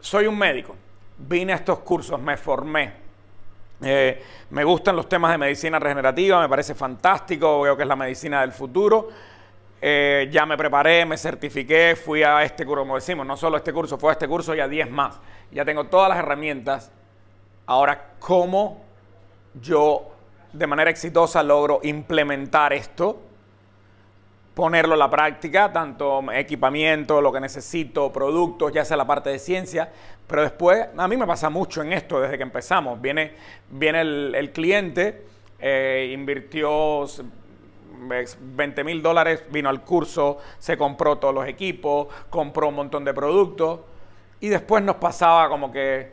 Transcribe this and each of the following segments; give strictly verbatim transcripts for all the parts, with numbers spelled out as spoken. Soy un médico, vine a estos cursos, me formé, eh, me gustan los temas de medicina regenerativa, me parece fantástico, veo que es la medicina del futuro, eh, ya me preparé, me certifiqué, fui a este curso, como decimos, no solo a este curso, fue a este curso y a diez más, ya tengo todas las herramientas. Ahora, ¿cómo yo de manera exitosa logro implementar esto? Ponerlo a la práctica, tanto equipamiento, lo que necesito, productos, ya sea la parte de ciencia, pero después, a mí me pasa mucho en esto desde que empezamos. Viene, viene el, el cliente, eh, invirtió veinte mil dólares, vino al curso, se compró todos los equipos, compró un montón de productos y después nos pasaba como que,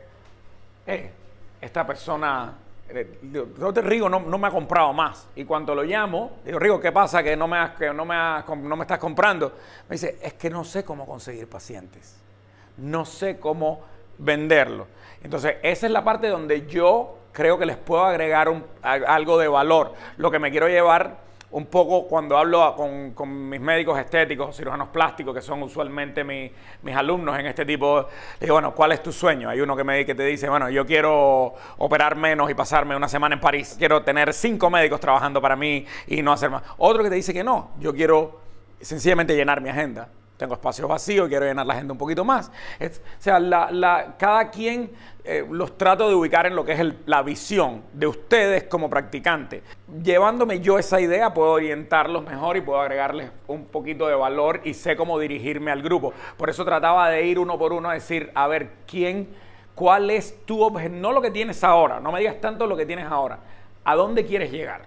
eh, esta persona... Yo te Rigo no, no me ha comprado más. Y cuando lo llamo, digo, Rigo, ¿qué pasa? Que no me, has, que no me, has, no me estás comprando. Me dice, es que no sé cómo conseguir pacientes. No sé cómo venderlo. Entonces, esa es la parte donde yo creo que les puedo agregar un, algo de valor. Lo que me quiero llevar un poco cuando hablo a, con, con mis médicos estéticos, cirujanos plásticos, que son usualmente mi, mis alumnos en este tipo, les digo, bueno, ¿cuál es tu sueño? Hay uno que, me, que te dice, bueno, yo quiero operar menos y pasarme una semana en París. Quiero tener cinco médicos trabajando para mí y no hacer más. Otro que te dice que no, yo quiero sencillamente llenar mi agenda. Tengo espacios vacíos y quiero llenar la agenda un poquito más. Es, o sea, la, la, cada quien eh, los trato de ubicar en lo que es el, la visión de ustedes como practicantes. Llevándome yo esa idea, puedo orientarlos mejor y puedo agregarles un poquito de valor y sé cómo dirigirme al grupo. Por eso trataba de ir uno por uno a decir, a ver, ¿quién, cuál es tu objetivo? No lo que tienes ahora, no me digas tanto lo que tienes ahora. ¿A dónde quieres llegar?